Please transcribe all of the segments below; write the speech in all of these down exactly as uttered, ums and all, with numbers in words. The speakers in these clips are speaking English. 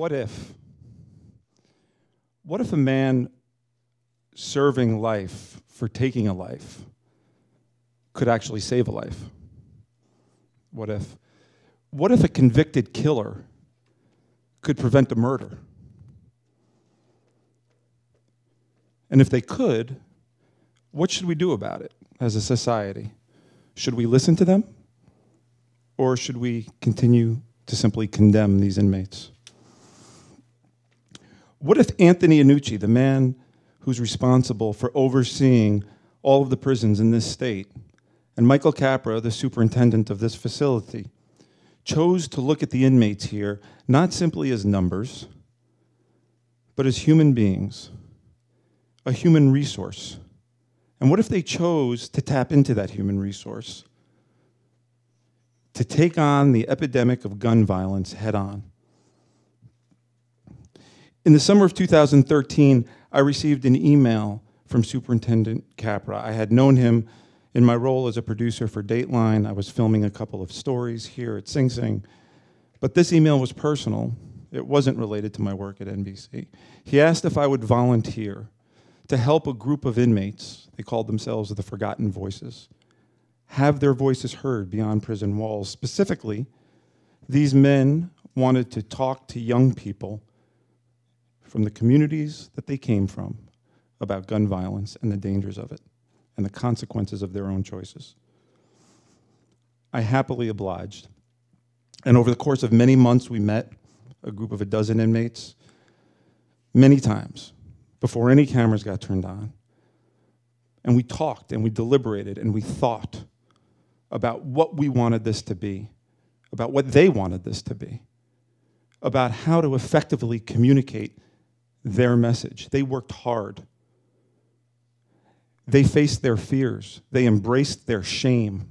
What if? What if a man serving life for taking a life could actually save a life? What if? What if a convicted killer could prevent a murder? And if they could, what should we do about it as a society? Should we listen to them? Or should we continue to simply condemn these inmates? What if Anthony Annucci, the man who's responsible for overseeing all of the prisons in this state, and Michael Capra, the superintendent of this facility, chose to look at the inmates here not simply as numbers, but as human beings, a human resource? And what if they chose to tap into that human resource to take on the epidemic of gun violence head on? In the summer of two thousand thirteen, I received an email from Superintendent Capra. I had known him in my role as a producer for Dateline. I was filming a couple of stories here at Sing Sing. But this email was personal. It wasn't related to my work at N B C. He asked if I would volunteer to help a group of inmates, they called themselves the Forgotten Voices, have their voices heard beyond prison walls. Specifically, these men wanted to talk to young people from the communities that they came from about gun violence and the dangers of it and the consequences of their own choices. I happily obliged. And over the course of many months, we met, a group of a dozen inmates, many times before any cameras got turned on. And we talked and we deliberated and we thought about what we wanted this to be, about what they wanted this to be, about how to effectively communicate their message. They worked hard. They faced their fears. They embraced their shame.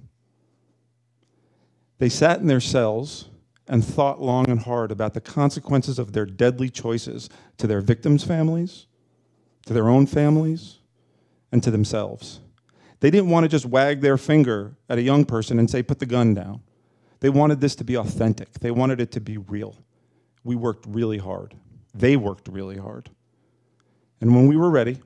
They sat in their cells and thought long and hard about the consequences of their deadly choices to their victims' families, to their own families, and to themselves. They didn't want to just wag their finger at a young person and say, put the gun down. They wanted this to be authentic. They wanted it to be real. We worked really hard. They worked really hard. And when we were ready,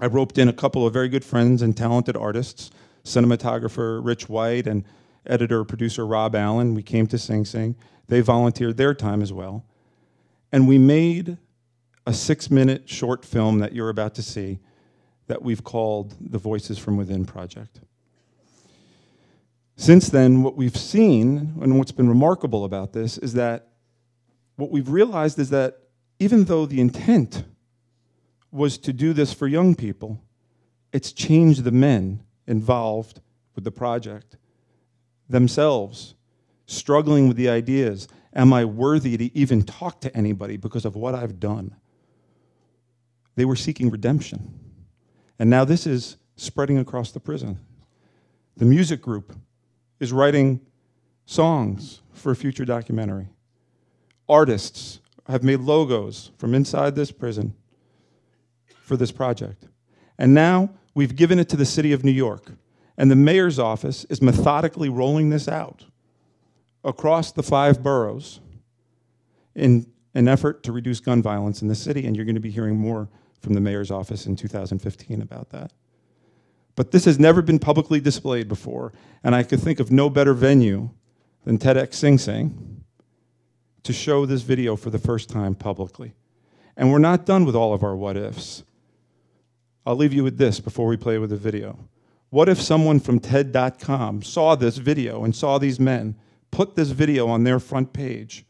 I roped in a couple of very good friends and talented artists, cinematographer Rich White and editor-producer Rob Allen. We came to Sing Sing. They volunteered their time as well. And we made a six-minute short film that you're about to see that we've called The Voices from Within Project. Since then, what we've seen, and what's been remarkable about this, is that what we've realized is that even though the intent was to do this for young people, it's changed the men involved with the project, themselves, struggling with the ideas, am I worthy to even talk to anybody because of what I've done? They were seeking redemption. And now this is spreading across the prison. The music group is writing songs for a future documentary. Artists have made logos from inside this prison for this project. And now we've given it to the city of New York. And the mayor's office is methodically rolling this out across the five boroughs in an effort to reduce gun violence in the city. And you're going to be hearing more from the mayor's office in two thousand fifteen about that. But this has never been publicly displayed before. And I could think of no better venue than TEDxSingSing to show this video for the first time publicly. And we're not done with all of our what ifs. I'll leave you with this before we play with the video. What if someone from TED dot com saw this video and saw these men put this video on their front page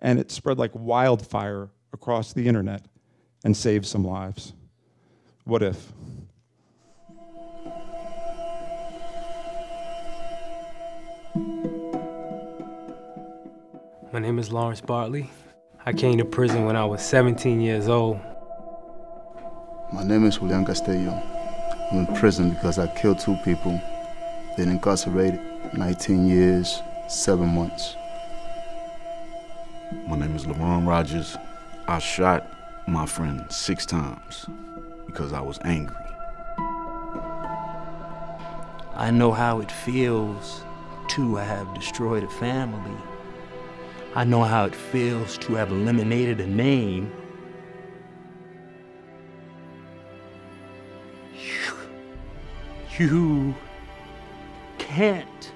and it spread like wildfire across the internet and saved some lives? What if? My name is Lawrence Bartley. I came to prison when I was seventeen years old. My name is William Castillo. I'm in prison because I killed two people, been incarcerated nineteen years, seven months. My name is Lamont Rogers. I shot my friend six times because I was angry. I know how it feels to have destroyed a family I know how it feels to have eliminated a name. You, you can't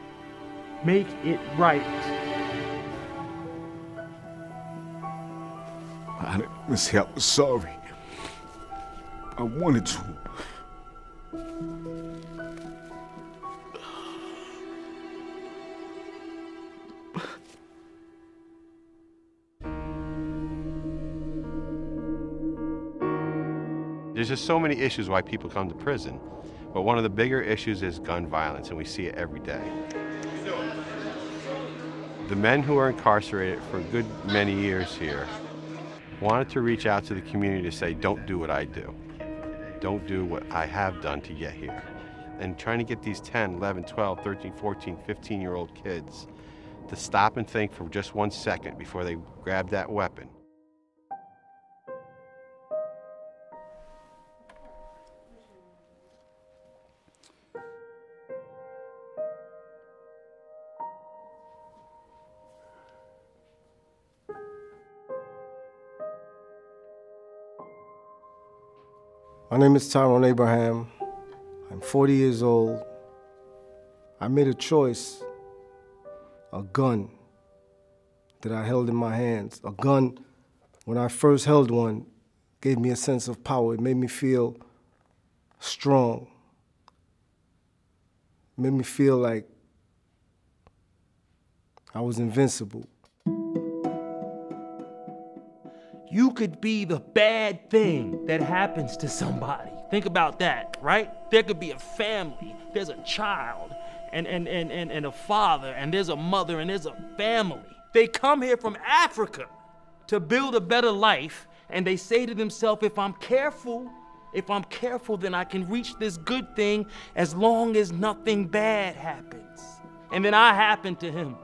make it right. I didn't say I was sorry. I wanted to. There's just so many issues why people come to prison, but one of the bigger issues is gun violence, and we see it every day. The men who are incarcerated for a good many years here wanted to reach out to the community to say, don't do what I do. Don't do what I have done to get here. And trying to get these ten, eleven, twelve, thirteen, fourteen, fifteen-year-old kids to stop and think for just one second before they grab that weapon. My name is Tyrone Abraham. I'm forty years old. I made a choice, a gun that I held in my hands. A gun, when I first held one, gave me a sense of power. It made me feel strong. It made me feel like I was invincible. You could be the bad thing that happens to somebody. Think about that, right? There could be a family, there's a child, and, and, and, and, and a father, and there's a mother, and there's a family. They come here from Africa to build a better life, and they say to themselves, if I'm careful, if I'm careful, then I can reach this good thing as long as nothing bad happens. And then I happen to him.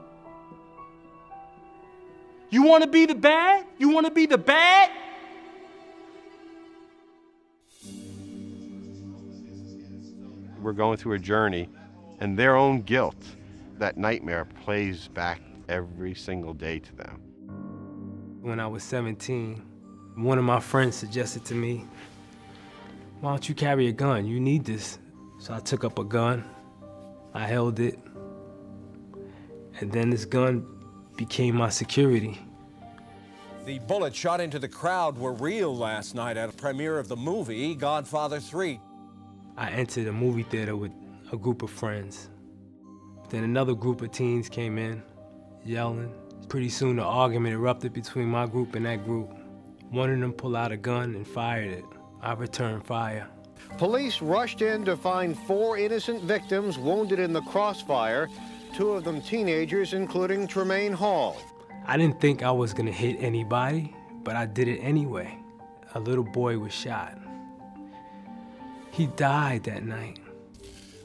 You want to be the bad? You want to be the bad? We're going through a journey, and their own guilt, that nightmare plays back every single day to them. When I was seventeen, one of my friends suggested to me, why don't you carry a gun? You need this. So I took up a gun, I held it, and then this gun became my security. The bullets shot into the crowd were real last night at a premiere of the movie Godfather three. I entered a movie theater with a group of friends. Then another group of teens came in, yelling. Pretty soon the argument erupted between my group and that group. One of them pulled out a gun and fired it. I returned fire. Police rushed in to find four innocent victims wounded in the crossfire. Two of them teenagers, including Tremaine Hall. I didn't think I was gonna hit anybody, but I did it anyway. A little boy was shot. He died that night.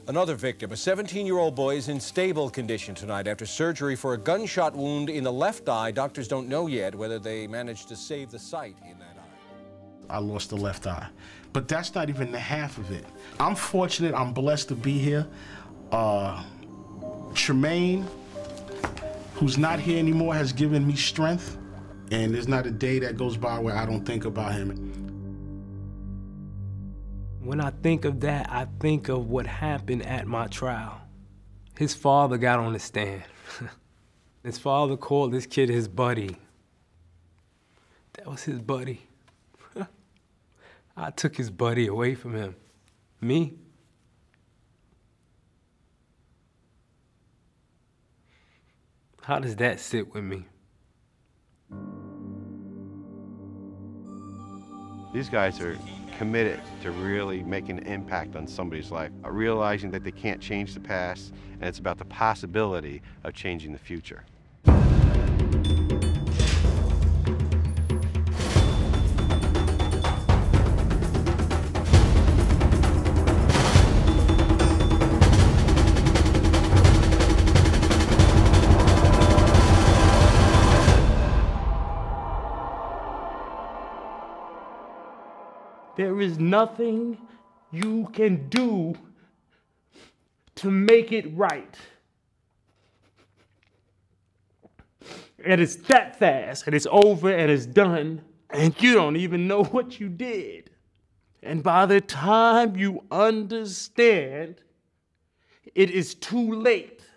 Another victim, a seventeen-year-old boy, is in stable condition tonight after surgery for a gunshot wound in the left eye. Doctors don't know yet whether they managed to save the sight in that eye. I lost the left eye, but that's not even the half of it. I'm fortunate, I'm blessed to be here. Uh, Tremaine, who's not here anymore, has given me strength, and there's not a day that goes by where I don't think about him. When I think of that, I think of what happened at my trial. His father got on the stand. His father called this kid his buddy. That was his buddy. I took his buddy away from him. Me? How does that sit with me? These guys are committed to really making an impact on somebody's life, realizing that they can't change the past, and it's about the possibility of changing the future. There is nothing you can do to make it right. and it's that fast, and it's over, and it's done, and you don't even know what you did. And by the time you understand, it is too late.